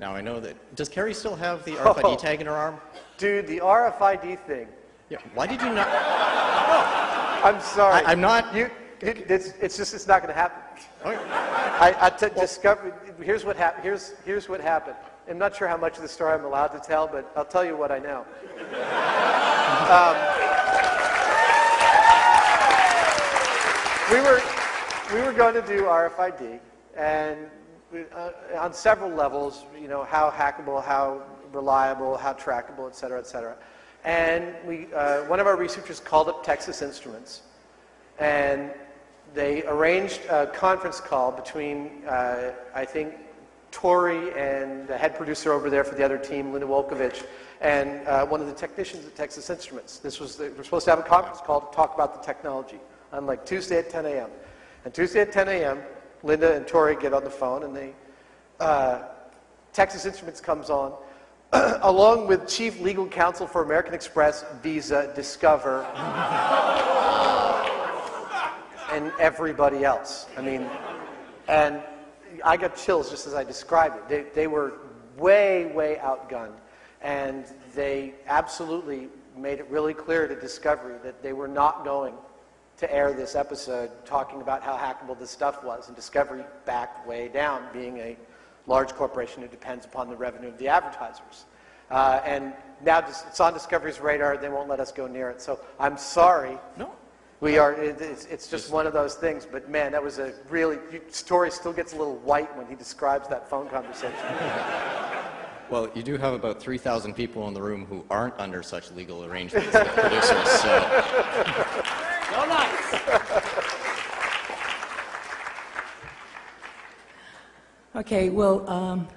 Now I know that. Does Carrie still have the RFID tag in her arm? Dude, the RFID thing. Yeah. Why did you not? Oh. I'm sorry. I'm not. You. It's just. It's not going to happen. Okay. I discovered. Here's what happened. Here's what happened. I'm not sure how much of the story I'm allowed to tell, but I'll tell you what I know. We were going to do RFID, and on several levels, you know, how hackable, how reliable, how trackable, et cetera, et cetera. And we, one of our researchers called up Texas Instruments, and they arranged a conference call between, I think, Tory and the head producer over there for the other team, Linda Wolkovitch, and one of the technicians at Texas Instruments. This was we're supposed to have a conference call to talk about the technology on like Tuesday at 10 a.m. And Tuesday at 10 a.m., Linda and Tory get on the phone, and they, Texas Instruments comes on, along with chief legal counsel for American Express, Visa, Discover, and everybody else. I mean, and I got chills just as I described it. They were way, way outgunned, and they absolutely made it really clear to Discovery that they were not going to air this episode talking about how hackable this stuff was, and Discovery backed way down, being a large corporation who depends upon the revenue of the advertisers. And now it's on Discovery's radar. They won't let us go near it. So I'm sorry. No. We are, it's just one of those things, but man, that was a really, Tory still gets a little white when he describes that phone conversation. Well, you do have about 3,000 people in the room who aren't under such legal arrangements as producers, so. No nice. Okay, well,